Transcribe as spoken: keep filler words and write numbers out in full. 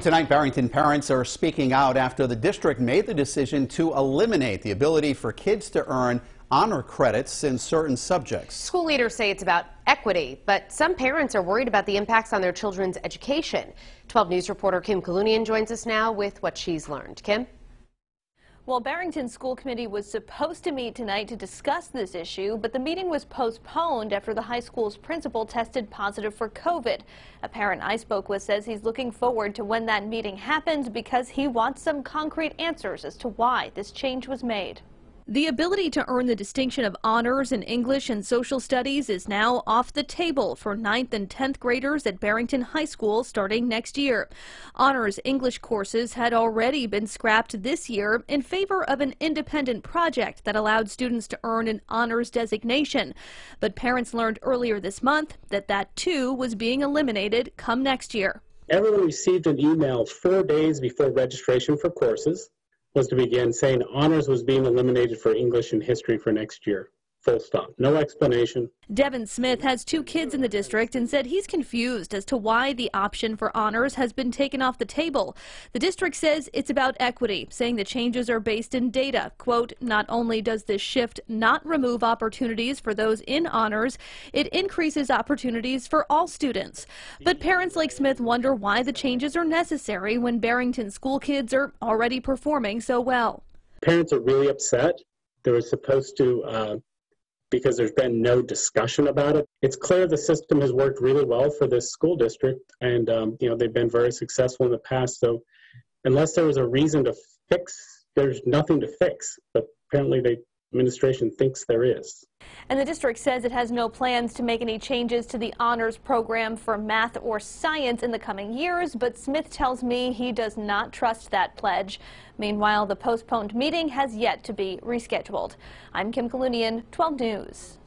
Tonight, Barrington parents are speaking out after the district made the decision to eliminate the ability for kids to earn honor credits in certain subjects. School leaders say it's about equity, but some parents are worried about the impacts on their children's education. twelve News reporter Kim Kalunian joins us now with what she's learned. Kim? Well, Barrington School Committee was supposed to meet tonight to discuss this issue, but the meeting was postponed after the high school's principal tested positive for COVID. A parent I spoke with says he's looking forward to when that meeting happens because he wants some concrete answers as to why this change was made. The ability to earn the distinction of honors in English and social studies is now off the table for ninth and tenth graders at Barrington High School starting next year. Honors English courses had already been scrapped this year in favor of an independent project that allowed students to earn an honors designation. But parents learned earlier this month that that too was being eliminated come next year. Everyone received an email four days before registration for courses. Was to begin saying honors was being eliminated for English and history for next year. Full stop. No explanation. Devin Smith has two kids in the district and said he's confused as to why the option for honors has been taken off the table. The district says it's about equity, saying the changes are based in data. Quote, not only does this shift not remove opportunities for those in honors, it increases opportunities for all students. But parents like Smith wonder why the changes are necessary when Barrington school kids are already performing so well. Parents are really upset. They were supposed to uh, because there's been no discussion about it. It's clear the system has worked really well for this school district, and um, you know, they've been very successful in the past. So unless there was a reason to fix, there's nothing to fix, but apparently the administration thinks there is. And the district says it has no plans to make any changes to the honors program for math or science in the coming years, but Smith tells me he does not trust that pledge. Meanwhile, the postponed meeting has yet to be rescheduled. I'm Kim Kalunian, twelve News.